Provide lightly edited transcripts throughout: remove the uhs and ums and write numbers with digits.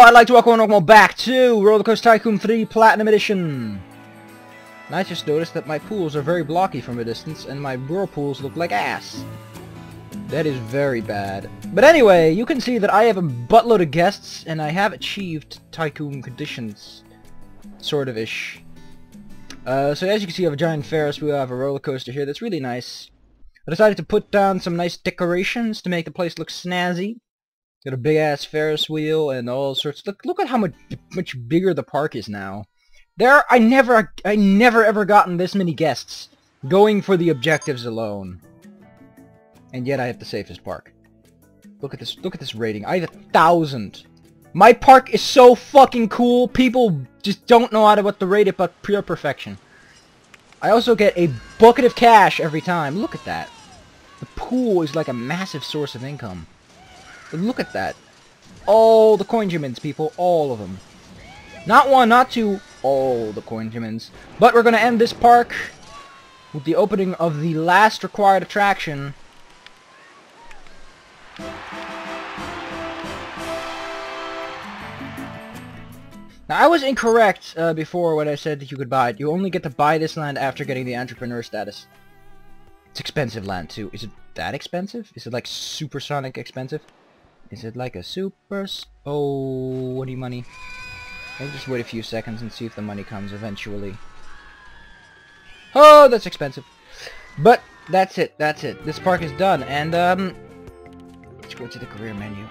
Hello, I'd like to welcome everyone back to Rollercoaster Tycoon 3 Platinum Edition. And I just noticed that my pools are very blocky from a distance, and my whirlpools look like ass. That is very bad. But anyway, you can see that I have a buttload of guests, and I have achieved Tycoon conditions. Sort of-ish. So as you can see, I have a giant Ferris wheel, I have a roller coaster here that's really nice. I decided to put down some nice decorations to make the place look snazzy. Got a big ass Ferris wheel and all sorts. Look at how much bigger the park is now. I never ever gotten this many guests going for the objectives alone. And yet I have the safest park. Look at this rating. I have 1,000. My park is so fucking cool. People just don't know how to what to rate it, but pure perfection. I also get a bucket of cash every time. Look at that. The pool is like a massive source of income. Look at that. All the coinjimins, people. All of them. Not one, not two. All the coinjimins. But we're going to end this park with the opening of the last required attraction. Now, I was incorrect before when I said that you could buy it. You only get to buy this land after getting the entrepreneur status. It's expensive land, too. Is it that expensive? Is it, like, supersonic expensive? Is it like a oh, any money? I'll just wait a few seconds and see if the money comes eventually. Oh, that's expensive. But that's it, that's it. This park is done, and let's go to the career menu.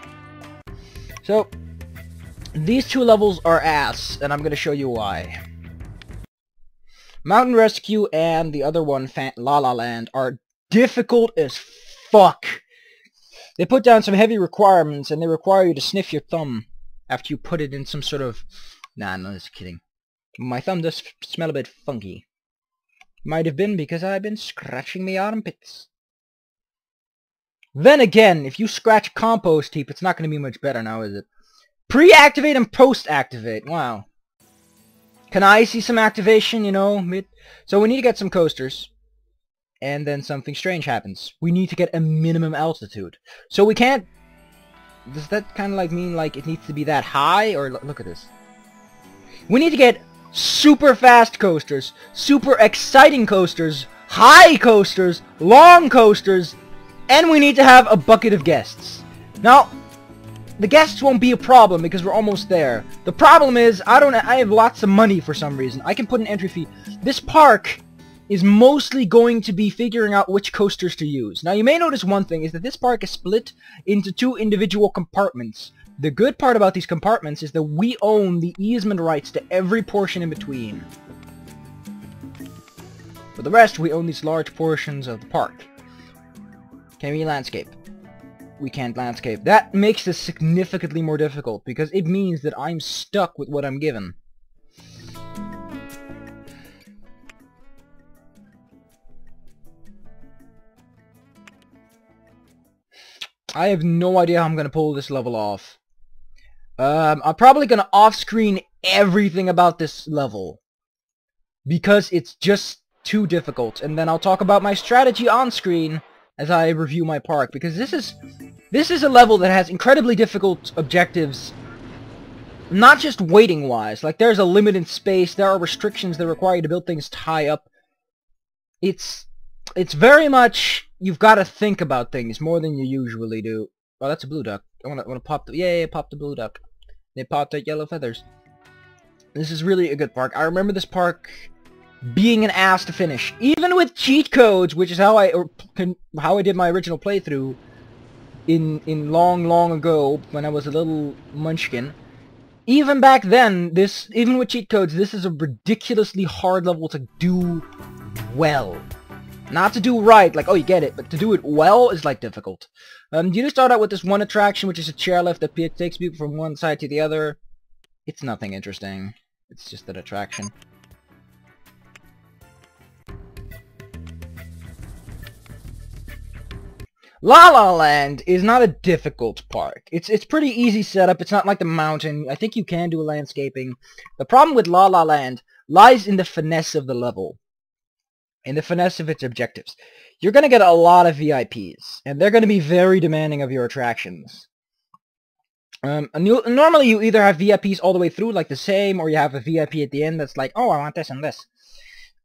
So, these two levels are ass, and I'm gonna show you why. Mountain Rescue and the other one, Fantalaland, are difficult as fuck. They put down some heavy requirements, and they require you to sniff your thumb after you put it in some sort of... Nah, no, just kidding. My thumb does smell a bit funky. Might have been because I've been scratching my armpits. Then again, if you scratch compost heap, it's not going to be much better now, is it? Pre-activate and post-activate. Wow. Can I see some activation, you know? So we need to get some coasters. And then something strange happens. We need to get a minimum altitude. So we can't... Does that kind of like mean like it needs to be that high? Or look at this. We need to get super fast coasters, super exciting coasters, high coasters, long coasters, and we need to have a bucket of guests. Now, the guests won't be a problem because we're almost there. The problem is I have lots of money for some reason. I can put an entry fee. This park is mostly going to be figuring out which coasters to use. Now, you may notice one thing is that this park is split into two individual compartments. The good part about these compartments is that we own the easement rights to every portion in between. For the rest, we own these large portions of the park. Can we landscape? We can't landscape. That makes this significantly more difficult because it means that I'm stuck with what I'm given. I have no idea how I'm going to pull this level off. I'm probably going to off-screen everything about this level. Because it's just too difficult. And then I'll talk about my strategy on-screen as I review my park. Because this is a level that has incredibly difficult objectives. Not just weighting-wise. Like, there's a limit in space. There are restrictions that require you to build things high up. It's very much... You've got to think about things more than you usually do. Oh, that's a blue duck. I want to pop the... Yeah, pop the blue duck. They popped out yellow feathers. This is really a good park. I remember this park being an ass to finish. Even with cheat codes, which is how I did my original playthrough in long ago when I was a little munchkin. Even back then, even with cheat codes, this is a ridiculously hard level to do well. Not to do right, like, oh, you get it, but to do it well is, like, difficult. You just start out with this one attraction, which is a chairlift that takes people from one side to the other. It's nothing interesting. It's just an attraction. La La Land is not a difficult park. It's pretty easy setup. It's not like the mountain. I think you can do landscaping. The problem with La La Land lies in the finesse of the level. In the finesse of its objectives. You're going to get a lot of VIPs, and they're going to be very demanding of your attractions. Normally you either have VIPs all the way through, like the same, or you have a VIP at the end that's like, oh, I want this and this.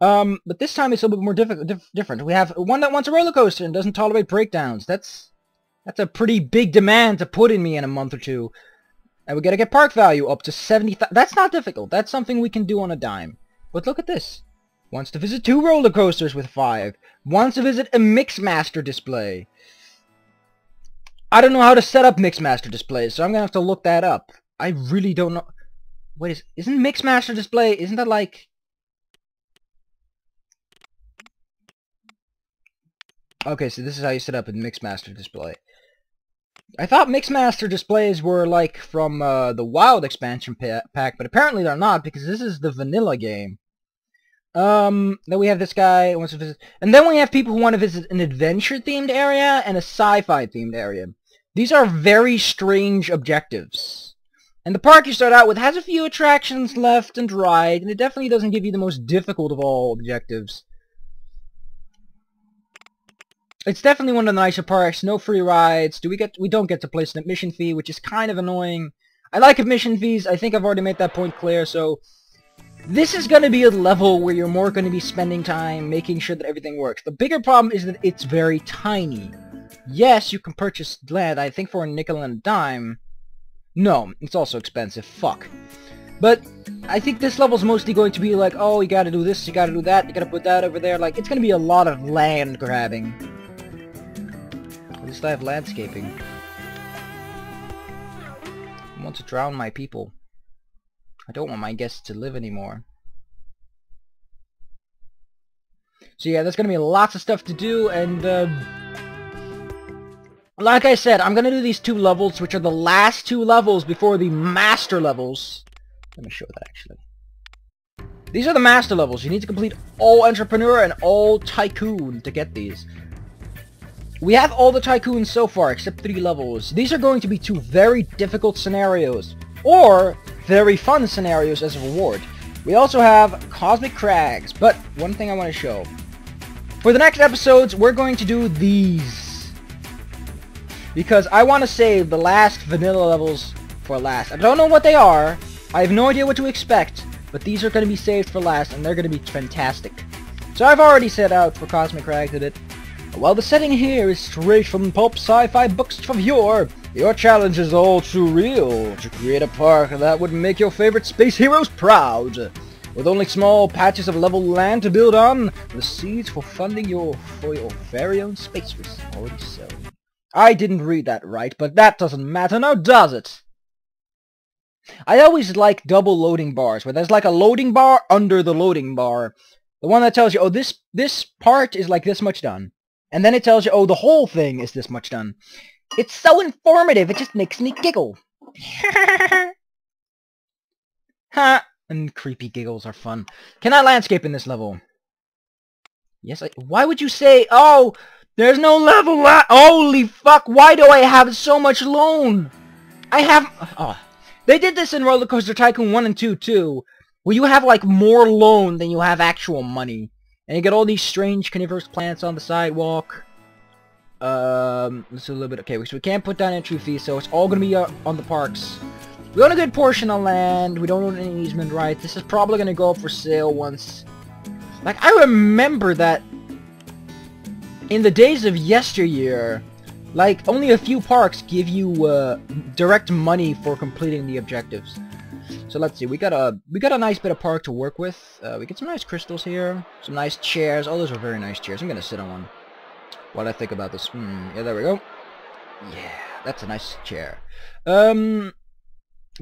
But this time it's a little bit more different. We have one that wants a roller coaster and doesn't tolerate breakdowns. That's a pretty big demand to put in me in a month or two. And we gotta get park value up to 70,000. That's not difficult. That's something we can do on a dime. But look at this. Wants to visit 2 roller coasters with 5. Wants to visit a Mixmaster display. I don't know how to set up Mixmaster displays, so I'm gonna have to look that up. I really don't know. Wait, isn't Mixmaster display? Isn't that like? Okay, so this is how you set up a Mixmaster display. I thought Mixmaster displays were like from the Wild Expansion pack, but apparently they're not because this is the vanilla game. Then we have this guy who wants to visit, and then we have people who want to visit an adventure-themed area and a sci-fi themed area. These are very strange objectives. And the park you start out with has a few attractions left and right, and it definitely doesn't give you the most difficult of all objectives. It's definitely one of the nicer parks, no free rides. We don't get to place an admission fee, which is kind of annoying. I like admission fees, I think I've already made that point clear, so this is going to be a level where you're more going to be spending time making sure that everything works. The bigger problem is that it's very tiny. Yes, you can purchase land, I think, for a nickel and a dime. No, it's also expensive, fuck. But I think this level's mostly going to be like, oh, you gotta do this, you gotta do that, you gotta put that over there. Like, it's gonna be a lot of land grabbing. At least I have landscaping. I want to drown my people. I don't want my guests to live anymore. So yeah, there's going to be lots of stuff to do, and like I said, I'm going to do these 2 levels, which are the last 2 levels before the master levels. Let me show that, actually. These are the master levels. You need to complete all entrepreneur and all tycoon to get these. We have all the tycoons so far, except 3 levels. These are going to be 2 very difficult scenarios, or very fun scenarios as a reward. We also have Cosmic Crags, but one thing I want to show. For the next episodes, we're going to do these, because I want to save the last vanilla levels for last. I don't know what they are, I have no idea what to expect, but these are going to be saved for last, and they're going to be fantastic. So I've already set out for Cosmic Crags a bit. While the setting here is straight from pulp sci-fi books of yore, your challenge is all too real to create a park that would make your favorite space heroes proud. With only small patches of level land to build on, the seeds for funding your very own space race is already sown. I didn't read that right, but that doesn't matter now, does it? I always like double loading bars, where there's like a loading bar under the loading bar. The one that tells you, oh, this part is like this much done. And then it tells you, oh, the whole thing is this much done. It's so informative, it just makes me giggle. Ha! And creepy giggles are fun. Can I landscape in this level? Yes, why would you say, oh, there's no level holy fuck, why do I have so much loan? I have... Oh. They did this in Roller Coaster Tycoon 1 and 2, too, where you have, like, more loan than you have actual money. And you get all these strange carnivorous plants on the sidewalk. Let's do a little bit. Okay, so we can't put down entry fees, so it's all gonna be on the parks. We own a good portion of land. We don't own any easement rights. This is probably gonna go up for sale once. Like, I remember that in the days of yesteryear, like, only a few parks give you direct money for completing the objectives. So let's see, we got a nice bit of park to work with. We get some nice crystals here, some nice chairs. Oh, those are very nice chairs. I'm gonna sit on one while I think about this. Yeah, there we go. Yeah, that's a nice chair. Gonna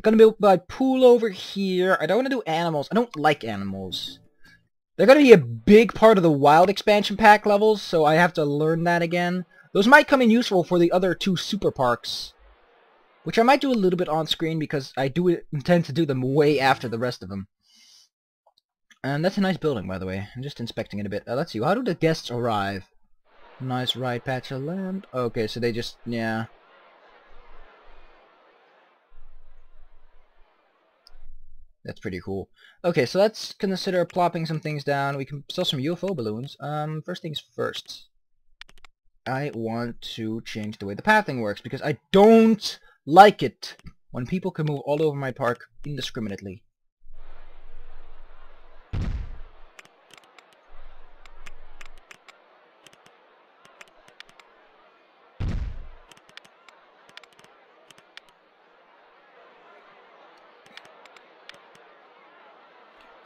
build my pool over here. I don't want to do animals. I don't like animals. They're gonna be a big part of the Wild Expansion pack levels, so I have to learn that again. Those might come in useful for the other 2 super parks, which I might do a little bit on screen because I do intend to do them way after the rest of them. And that's a nice building, by the way. I'm just inspecting it a bit. Let's see, how do the guests arrive? Nice right patch of land. Okay, so they just, yeah. That's pretty cool. Okay, so let's consider plopping some things down. We can sell some UFO balloons. First things first. I want to change the way the pathing works because I don't like it. when people can move all over my park indiscriminately.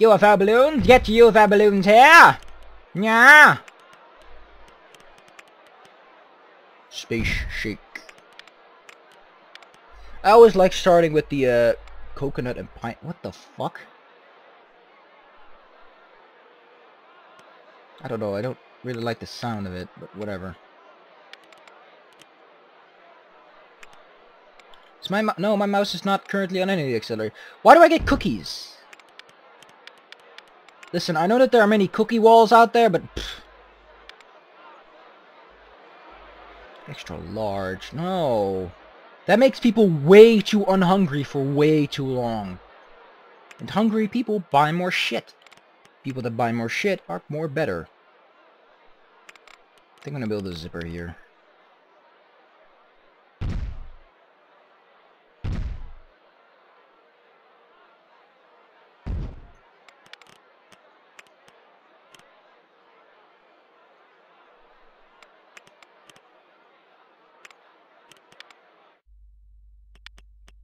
UFO balloons, get your UFO balloons here! Yeah. Space shake. I always like starting with the coconut and pine. What the fuck? I don't know, I don't really like the sound of it, but whatever. Is my no, my mouse is not currently on any of the accelerator. Why do I get cookies? Listen, I know that there are many cookie walls out there, but pfft. Extra large. No. That makes people way too unhungry for way too long. And hungry people buy more shit. People that buy more shit are more better. I think I'm gonna build a zipper here.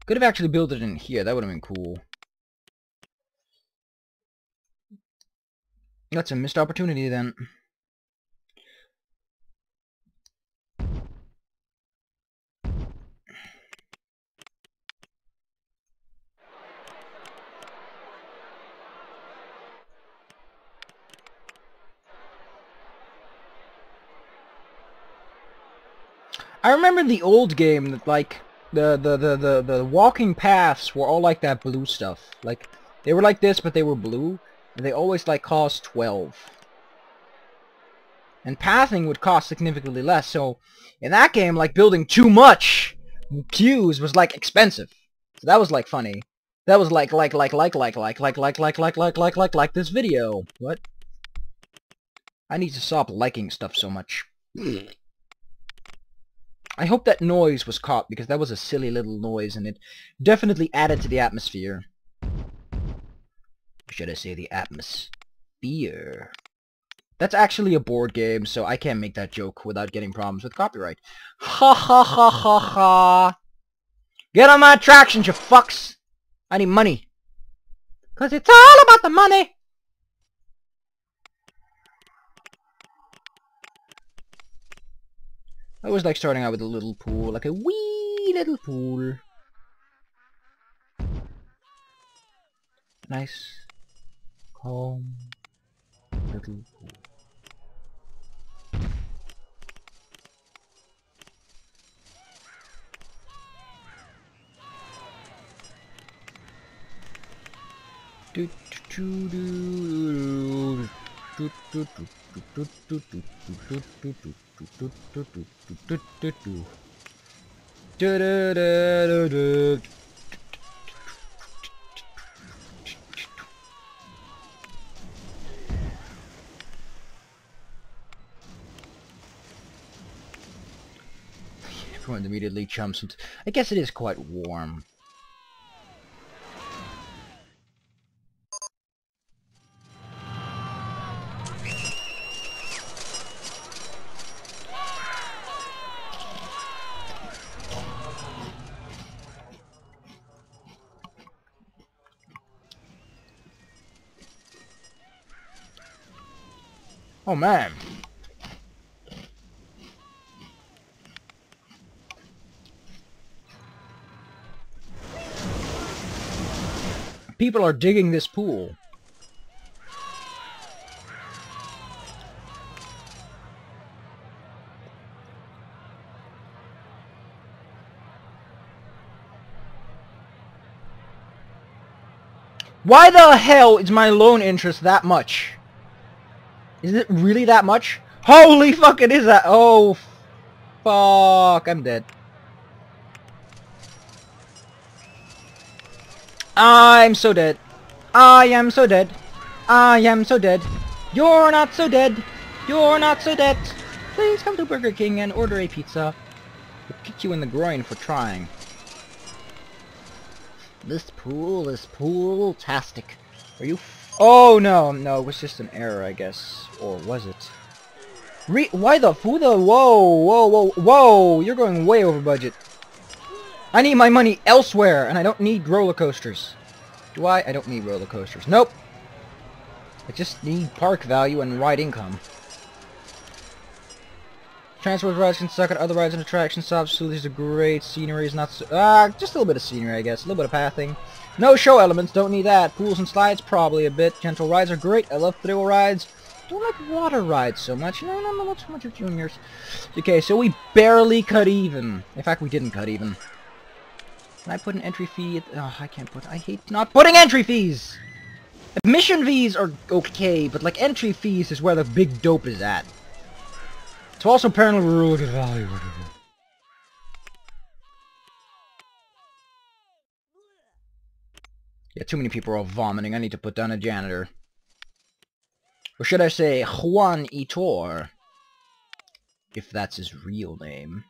Could have actually built it in here, that would have been cool. That's a missed opportunity then. I remember the old game that like the walking paths were all like that blue stuff. Like, they were like this, but they were blue. And they always, like, cost 12. And pathing would cost significantly less, so... in that game, like, building too much queues was, like, expensive. So that was, like, funny. That was, like this video. What? I need to stop liking stuff so much. I hope that noise was caught, because that was a silly little noise, and it definitely added to the atmosphere. Should I say the atmosphere? That's actually a board game, so I can't make that joke without getting problems with copyright. Ha ha ha ha ha! Get on my attractions, you fucks! I need money. 'Cause it's all about the money! I always like starting out with a little pool, like a wee little pool. Nice, calm little pool. Do do do do do do do do do do. Everyone immediately jumps into... I guess it is quite warm. Oh man. People are digging this pool. Why the hell is my loan interest that much? Is it really that much? Holy fuck, it is that! Oh, fuck, I'm dead. I'm so dead. I am so dead. I am so dead. You're not so dead. You're not so dead. Please come to Burger King and order a pizza. We'll kick you in the groin for trying. This pool is pool-tastic. Are you oh, no, no, it was just an error, I guess. Or was it? Why the who the whoa, you're going way over budget. I need my money elsewhere, and I don't need roller coasters. Do I? I don't need roller coasters. Nope. I just need park value and ride income. Transport rides can suck at other rides and attractions. Absolutely, these are great. Scenery is not so... just a little bit of scenery, I guess. A little bit of pathing. No show elements, don't need that. Pools and slides, probably a bit. Gentle rides are great. I love thrill rides. Don't like water rides so much. No, no, no, not so much of juniors. Okay, so we barely cut even. In fact, we didn't cut even. Can I put an entry fee? I can't put... I hate not putting entry fees! Admission fees are okay, but like entry fees is where the big dope is at. It's also apparently we're really good value. Yeah, too many people are all vomiting. I need to put down a janitor. Or should I say Juan Itor? If that's his real name.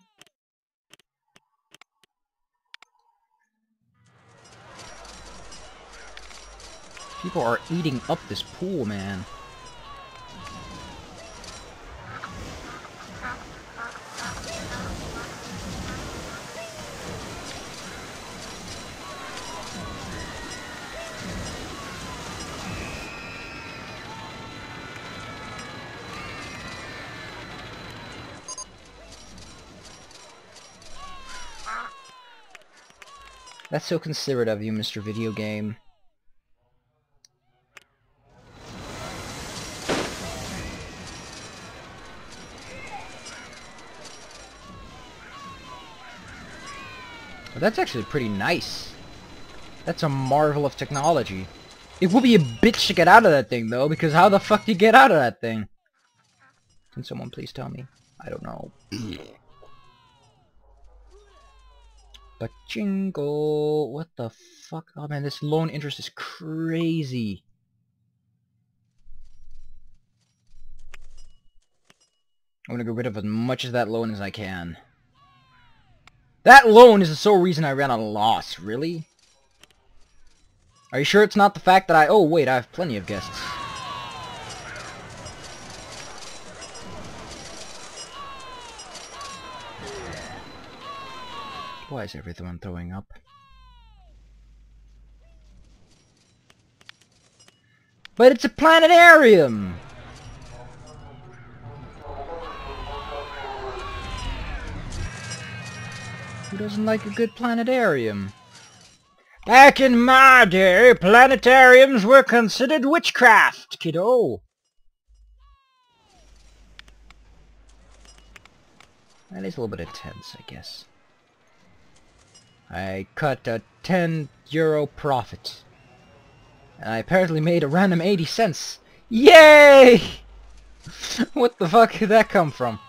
People are eating up this pool, man. That's so considerate of you, Mr. Video Game. That's actually pretty nice. That's a marvel of technology. It would be a bitch to get out of that thing, though, because how the fuck do you get out of that thing? Can someone please tell me? I don't know. But jingle... What the fuck? Oh, man, this loan interest is crazy. I'm gonna get rid of as much of that loan as I can. That loan is the sole reason I ran a loss, really? Are you sure it's not the fact that I... Oh, wait, I have plenty of guests. Why is everyone throwing up? But it's a planetarium! Who doesn't like a good planetarium? Back in my day, planetariums were considered witchcraft, kiddo. That is a little bit intense, I guess. I cut a €10 profit. And I apparently made a random 80 cents. Yay! What the fuck did that come from?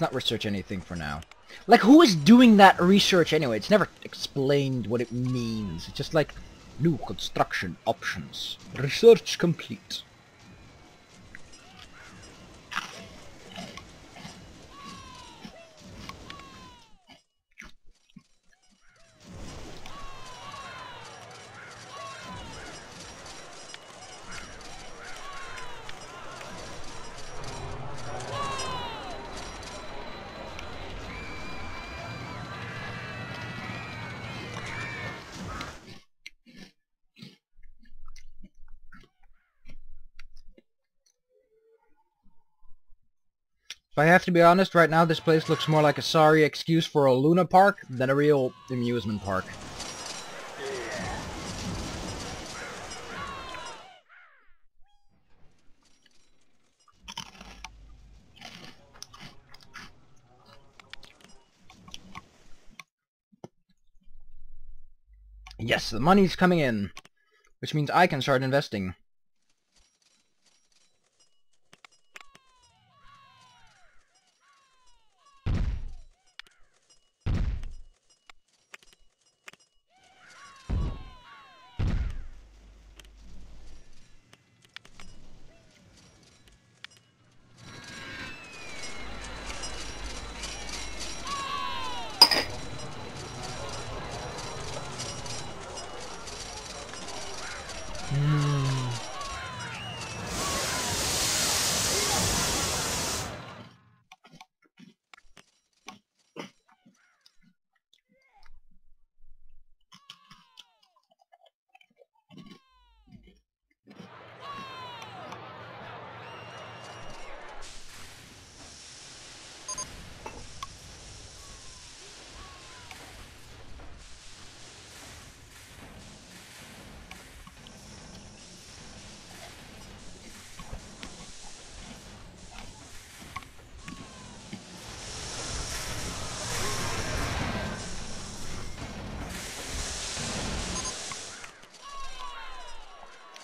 Not research anything for now. Like, who is doing that research anyway? It's never explained what it means. It's just like, new construction options. Research complete. If I have to be honest, right now this place looks more like a sorry excuse for a Luna Park than a real amusement park. Yes, the money's coming in, which means I can start investing.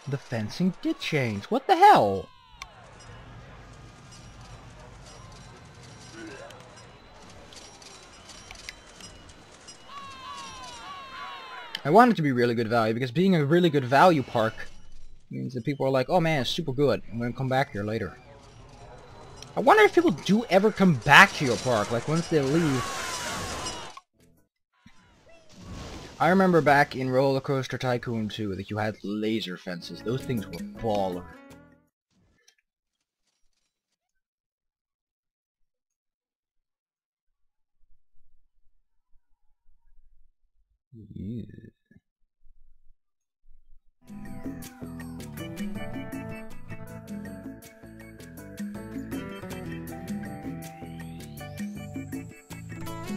The fencing did change. What the hell? I want it to be really good value, because being a really good value park means that people are like, oh man, it's super good, I'm gonna come back here later. I wonder if people do ever come back to your park, like once they leave. I remember back in Roller Coaster Tycoon 2 that you had laser fences. Those things were baller. Yeah.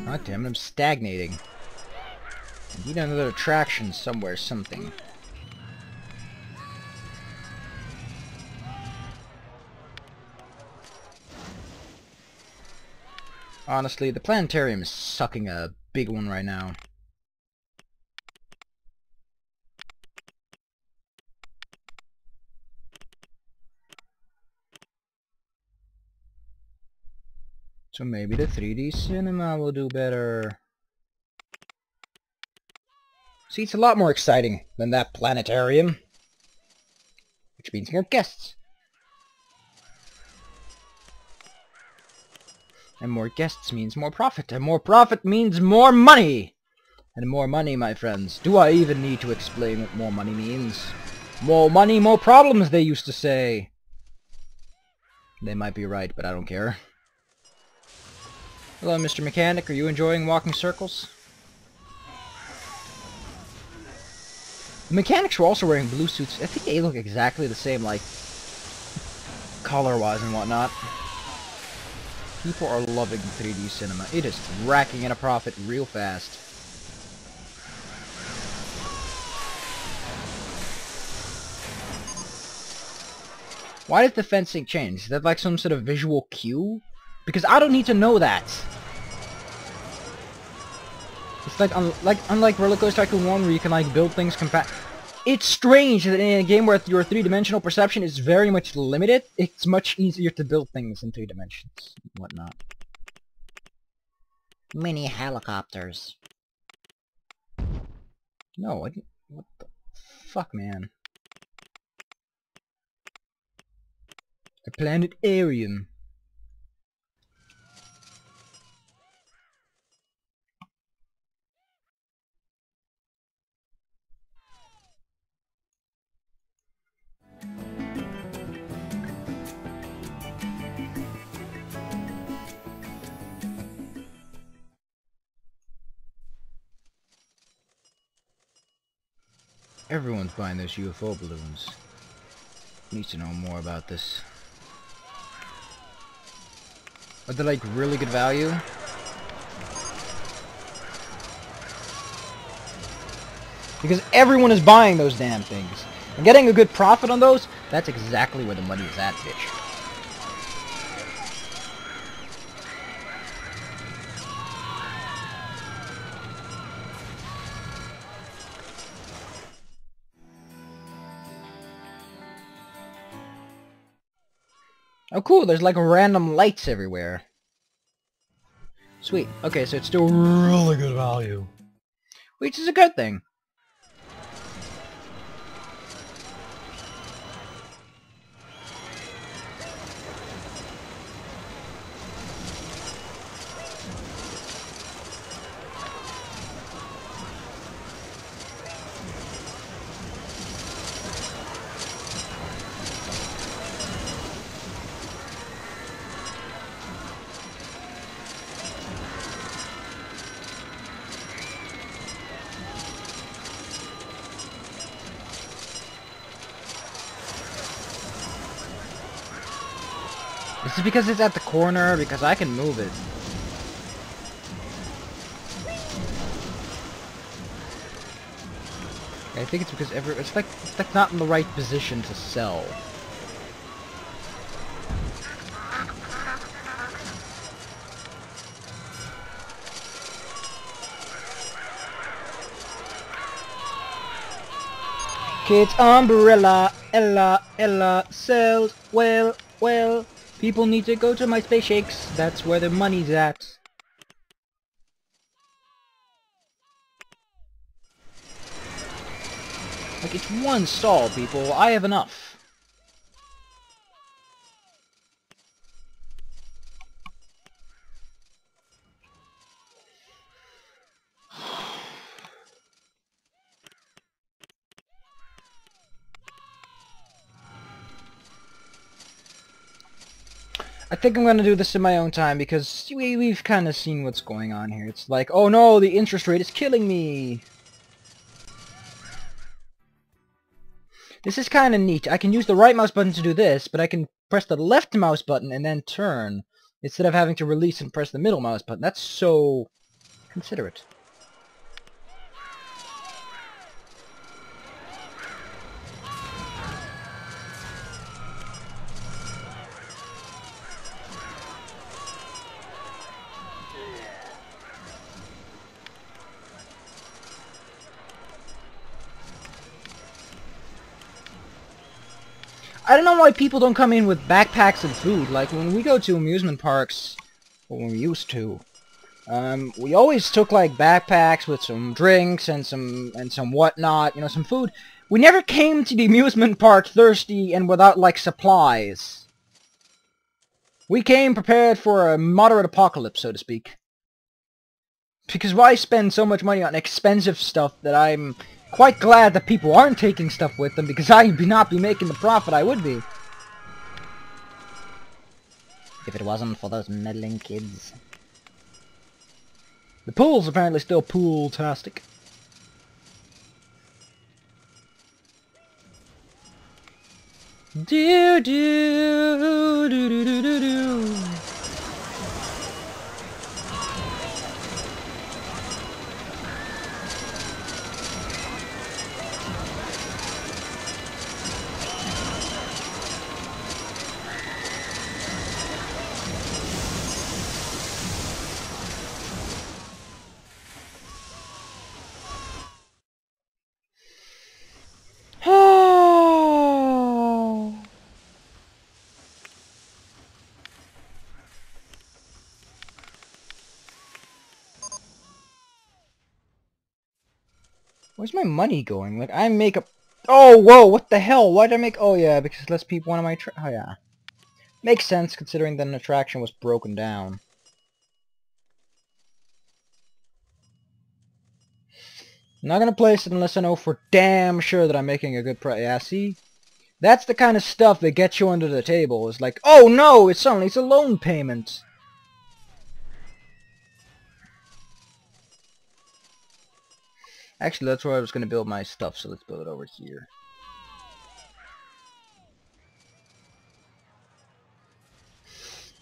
God damn it, I'm stagnating. I need another attraction somewhere, something. Honestly, the planetarium is sucking a big one right now. So maybe the 3D cinema will do better. See, it's a lot more exciting than that planetarium. Which means more guests. And more guests means more profit. And more profit means more money! And more money, my friends. Do I even need to explain what more money means? More money, more problems, they used to say. They might be right, but I don't care. Hello, Mr. Mechanic. Are you enjoying walking circles? The mechanics were also wearing blue suits. I think they look exactly the same, like, color-wise and whatnot. People are loving 3D cinema. It is racking in a profit real fast. Why did the fencing change? Is that like some sort of visual cue? Because I don't need to know that. It's like, unlike Roller Coaster Tycoon 1, where you can like build things compact. It's strange that in a game where your three-dimensional perception is very much limited, it's much easier to build things in three dimensions and whatnot. Mini helicopters. No, I didn't. What the fuck, man? The planetarium. Everyone's buying those UFO balloons. Needs to know more about this. Are they like really good value? Because everyone is buying those damn things. And getting a good profit on those, that's exactly where the money is at, bitch. Oh cool, there's like random lights everywhere. Sweet. Okay, so it's still really good value. Which is a good thing. Is it because it's at the corner? Because I can move it. I think it's because it's like not in the right position to sell. Kids umbrella. Ella, Ella, sales, well, well. People need to go to my space shakes. That's where the money's at. Like, it's one stall, people. I have enough. I think I'm gonna do this in my own time, because we've kind of seen what's going on here. It's like, oh no, the interest rate is killing me! This is kind of neat. I can use the right mouse button to do this, but I can press the left mouse button and then turn, instead of having to release and press the middle mouse button. That's so considerate. I don't know why people don't come in with backpacks and food. Like, when we go to amusement parks, or when we used to, we always took, like, backpacks with some drinks and some whatnot, you know, some food. We never came to the amusement park thirsty and without, like, supplies. We came prepared for a moderate apocalypse, so to speak. Because why spend so much money on expensive stuff that I'm quite glad that people aren't taking stuff with them, because I'd not be making the profit I would be. If it wasn't for those meddling kids. The pool's apparently still pool-tastic. Do do do do do do do. Where's my money going? Like, I make a... Oh, whoa, what the hell? Why did I make... Oh, yeah, because less people on my... Oh, yeah. Makes sense, considering that an attraction was broken down. I'm not gonna place it unless I know for damn sure that I'm making a good price. Yeah, see? That's the kind of stuff that gets you under the table. It's like, oh, no, it's only... It's a loan payment. Actually, that's where I was going to build my stuff, so let's build it over here.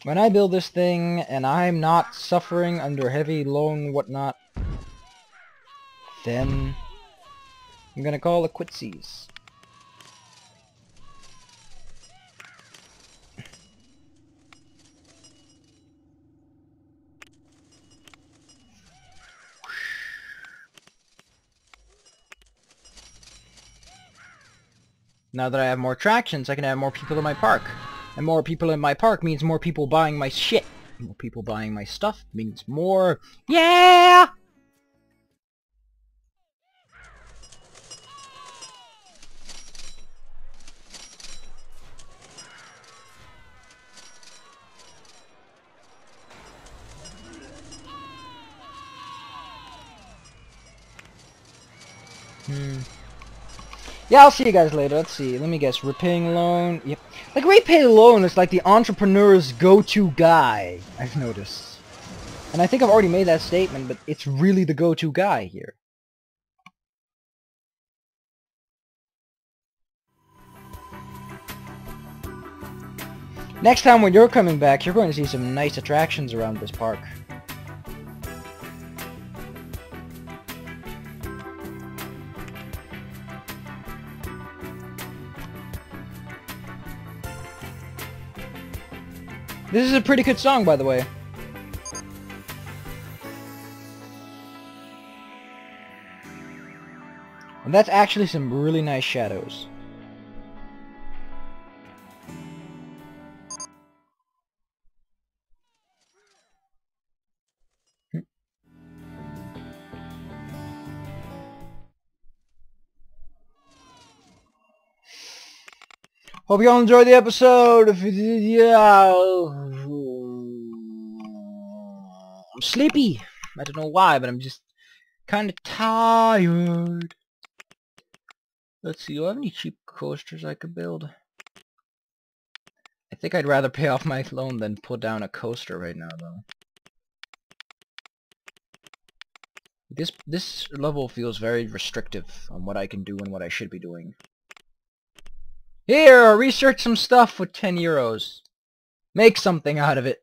When I build this thing, and I'm not suffering under heavy loan whatnot, then I'm going to call it quitsies. Now that I have more attractions, I can have more people in my park. And more people in my park means more people buying my shit. More people buying my stuff means more... Yeah! Yeah, I'll see you guys later. Let's see. Let me guess. Repaying loan. Yep. Like, repay loan is like the entrepreneur's go-to guy, I've noticed. And I think I've already made that statement, but it's really the go-to guy here. Next time when you're coming back, you're going to see some nice attractions around this park. This is a pretty good song, by the way. And that's actually some really nice shadows. Hope you all enjoyed the episode. If you did, yeah. I'm sleepy. I don't know why, but I'm just kind of tired. Let's see, do I have any cheap coasters I could build? I think I'd rather pay off my loan than put down a coaster right now, though. This level feels very restrictive on what I can do and what I should be doing. Here, research some stuff with 10 euros. Make something out of it.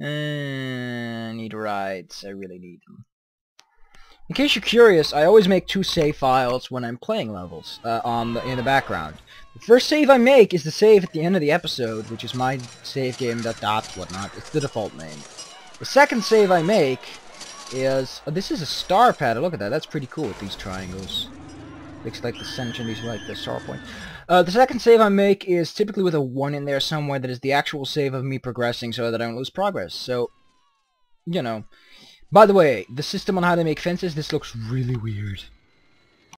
I need rides. I really need them. In case you're curious, I always make 2 save files when I'm playing levels in the background. The first save I make is the save at the end of the episode, which is my save game whatnot. It's the default name. The second save I make is... Oh, this is a star pattern. Look at that. That's pretty cool with these triangles. Looks like the center, these are like the star point. The second save I make is typically with a 1 in there somewhere that is the actual save of me progressing so that I don't lose progress. So, you know. By the way, the system on how they make fences, this looks really weird.